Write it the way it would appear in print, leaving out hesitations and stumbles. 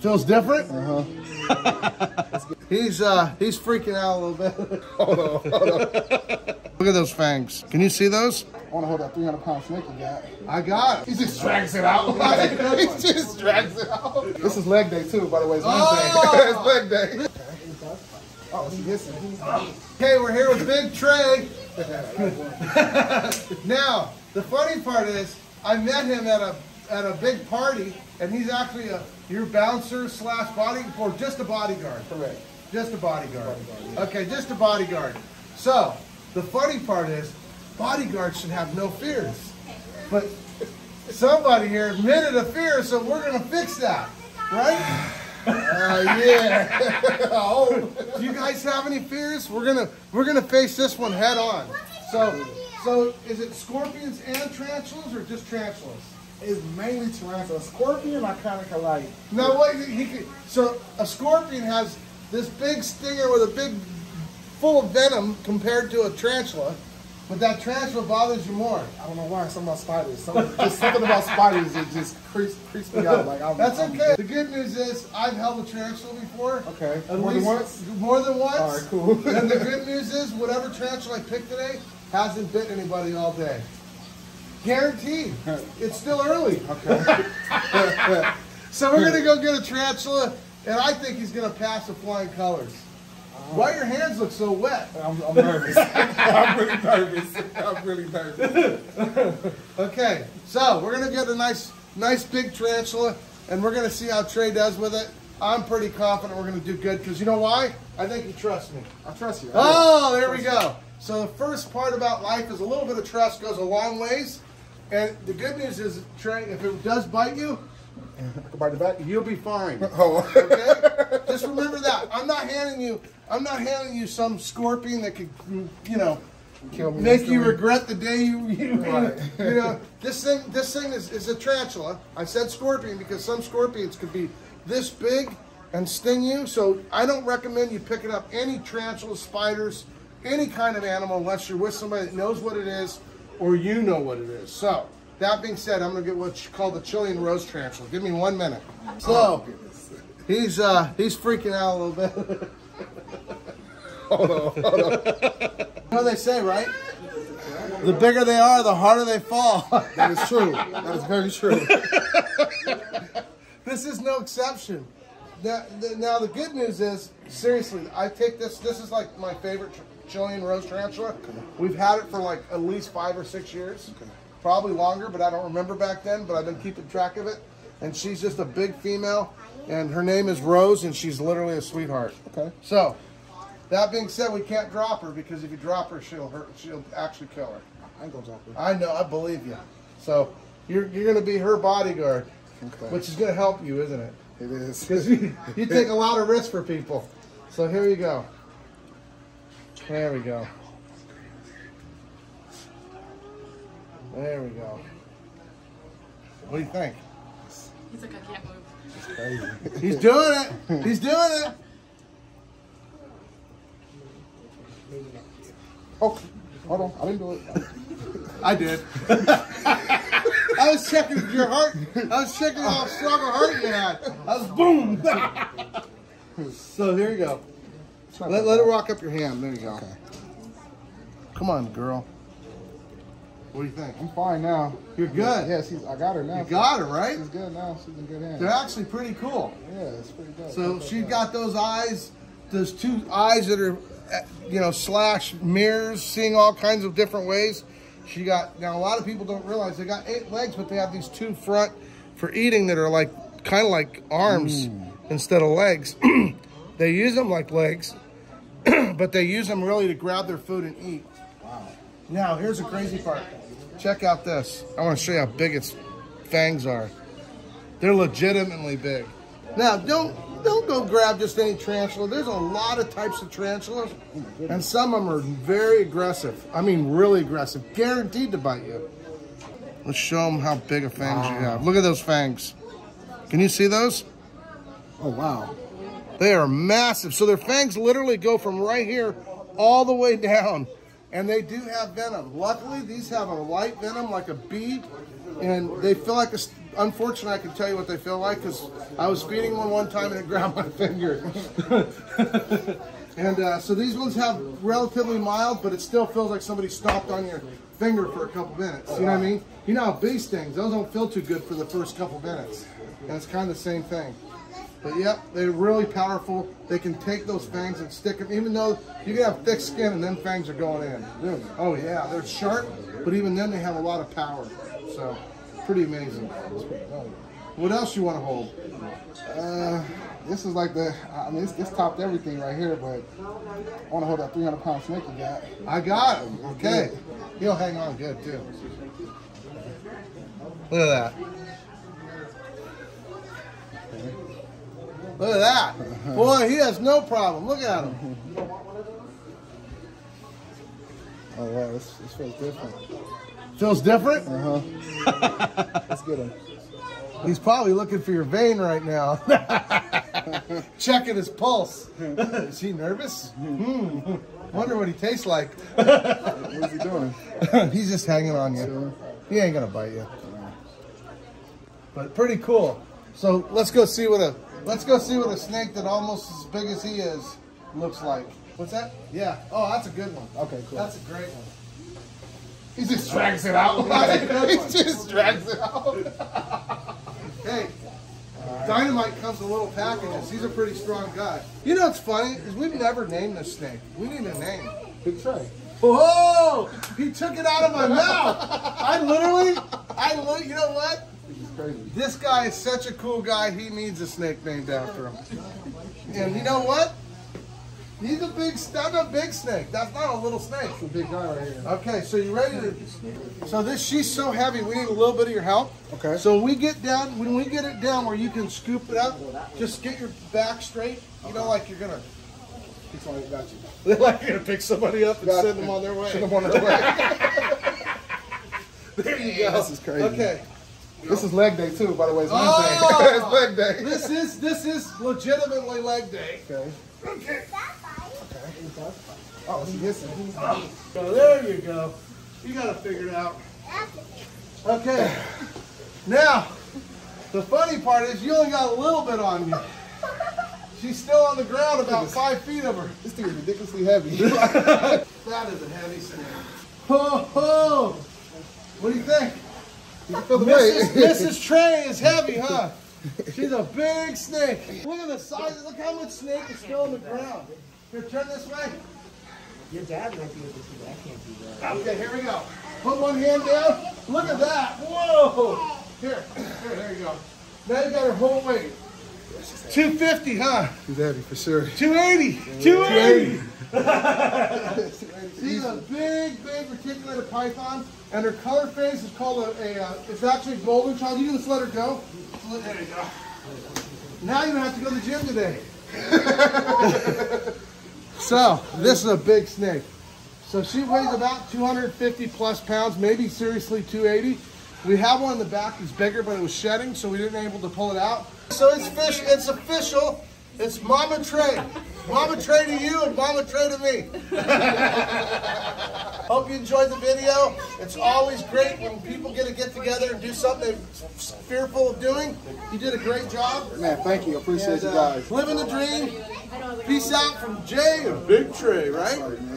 Feels different? Uh-huh. He's freaking out a little bit. Hold on. Look at those fangs. Can you see those? I want to hold that 300-pound snake you got. I got it. He just drags it out. He just drags it out. This is leg day, too, by the way. It's Wednesday. It's leg day. Oh, she gets it. Okay, we're here with Big Trey. Now, the funny part is, I met him at a big party, and he's actually your bouncer slash bodyguard, or just a bodyguard. Correct. Just a bodyguard. Yeah. Okay, just a bodyguard. So, the funny part is, bodyguards should have no fears. But somebody here admitted a fear, so we're going to fix that, right? Yeah. Oh, do you guys have any fears? We're gonna face this one head on. So is it scorpions and tarantulas or just tarantulas? It's mainly tarantulas. Scorpion, I kind of like. No, wait. So a scorpion has this big stinger with a big full of venom compared to a tarantula. But that tarantula bothers you more. I don't know why. Something about spiders. Something about spiders that just creeps me out. Like I'm okay. The good news is I've held a tarantula before. Okay. More than once? More than once. All right, cool. And the good news is whatever tarantula I picked today hasn't bit anybody all day. Guaranteed. It's still early. Okay. So we're going to go get a tarantula, and I think he's going to pass the flying colors. Why your hands look so wet? I'm nervous. I'm really nervous. Okay, so we're gonna get a nice big tarantula, and we're gonna see how Trey does with it. I'm pretty confident we're gonna do good, because you know why? I think you trust me. I trust you. Oh, there we go. So the first part about life is a little bit of trust goes a long ways, and the good news is, Trey, if it does bite you, you'll be fine. Oh. Okay? Just remember that. I'm not handing you some scorpion that could, you know, kill me, make you regret the day you know. This thing is a tarantula. I said scorpion because some scorpions could be this big and sting you. So I don't recommend you picking up any tarantulas, spiders, any kind of animal unless you're with somebody that knows what it is or you know what it is. So that being said, I'm gonna get what's called the Chilean rose tarantula. Give me 1 minute. So he's freaking out a little bit. Hold on. You know what they say, right? The bigger they are, the harder they fall. That is true. That is very true. This is no exception. Now the good news is, seriously, I take this. This is like my favorite Chilean rose tarantula. We've had it for like at least 5 or 6 years. Probably longer, but I don't remember back then, but I've been keeping track of it. And she's just a big female, and her name is Rose, and she's literally a sweetheart. Okay. So, that being said, we can't drop her, because if you drop her, she'll hurt. She'll actually kill her. I ain't gonna drop her. I know, I believe you. So, you're gonna be her bodyguard, okay, which is gonna help you, isn't it? It is. Because you take a lot of risks for people. So here you go. There we go. There we go. What do you think? He's like, I can't move. It's crazy. He's doing it. He's doing it. Oh, hold on. I didn't do it. I did. I was checking your heart. I was checking how strong a heart you had. I was boom. So here you go. Let it rock up your hand. There you go. Okay. Come on, girl. What do you think? I'm fine now. You're good. Yes, I got her now. You got her, right? She's good now. She's in good hands. They're actually pretty cool. Yeah, it's pretty good. So she's got those eyes, those two eyes that are, you know, slash mirrors, seeing all kinds of different ways. She got, now a lot of people don't realize they got 8 legs, but they have these 2 front for eating that are like, kind of like arms instead of legs. They use them like legs, but they use them really to grab their food and eat. Wow. Now, here's the crazy part. Check out this. I want to show you how big its fangs are. They're legitimately big. Now, don't go grab just any tarantula. There's a lot of types of tarantulas, and some of them are very aggressive. I mean, really aggressive. Guaranteed to bite you. Let's show them how big of fangs you have. Look at those fangs. Can you see those? Oh, wow. They are massive. So their fangs literally go from right here all the way down. And they do have venom. Luckily, these have a light venom, like a bead, and they feel like a unfortunately, I can tell you what they feel like because I was feeding one time and it grabbed my finger. And so these ones have relatively mild, but it still feels like somebody stomped on your finger for a couple minutes. You know what I mean? You know how bee stings, those don't feel too good for the first couple minutes. And it's kind of the same thing. But yep, they're really powerful. They can take those fangs and stick them, even though you can have thick skin and then fangs are going in. Oh yeah, they're sharp, but even then they have a lot of power. So, pretty amazing. What else you want to hold? This is like the, I mean, this topped everything right here, but I want to hold that 300-pound snake you got. I got him, okay. He'll hang on good too. Look at that. Look at that. Boy, he has no problem. Look at him. Oh, wow, this feels different. Feels different? Uh-huh. Let's get him. He's probably looking for your vein right now. Checking his pulse. Is he nervous? Wonder what he tastes like. What's he doing? He's just hanging on you. Sure. He ain't going to bite you. But pretty cool. So let's go see what a... Let's go see what a snake that almost as big as he is looks like. What's that? Yeah. Oh, that's a good one. Okay, cool. That's a great one. He just drags it out. He just drags it out. Hey, Dynamite comes in little packages. He's a pretty strong guy. You know what's funny is we've never named this snake. We need a name. Good try. Whoa! He took it out of my mouth. I literally, you know what? This guy is such a cool guy, he needs a snake named after him. And you know what? He's a big, that's a big snake. That's not a little snake. It's a big guy right here. Okay, so you ready to, so this, she's so heavy, we need a little bit of your help. Okay. So we get down, when we get it down where you can scoop it up, just get your back straight. You know, like you're going to pick somebody up. Like you're going to pick somebody up and send them on their way. Send them on their way. There you go. This is crazy. Okay. This is leg day too, by the way. It's Wednesday. Oh, it's leg day. This is legitimately leg day. Okay. Okay. Okay. Oh, she gets it. So there you go. You gotta figure it out. Okay. Now, the funny part is you only got a little bit on you. She's still on the ground about 5 feet of her. This thing is ridiculously heavy. That is a heavy snake. Ho ho! What do you think? Mrs. Trey is heavy, huh? She's a big snake. Look at the size. Look how much snake is still on the ground. Here, turn this way. Your dad might be able to do that. I can't do that. Okay, here we go. Put one hand down. Look at that. Whoa. Here, there you go. Now you got her whole weight. 250, huh? She's heavy for sure. 280. 280. She's a big reticulated python, and her color phase is called it's actually golden child. You can just let her go. There you go. Now you don't have to go to the gym today. So, this is a big snake. So she weighs about 250 plus pounds, maybe seriously 280. We have one in the back that's bigger, but it was shedding, so we didn't able to pull it out. So it's official. It's Mama Trey. Mama Trey to you and Mama Trey to me. Hope you enjoyed the video. It's always great when people get together and do something they're fearful of doing. You did a great job. Man, thank you. I appreciate you guys. Living the dream. Peace out from Jay and Big Trey, right?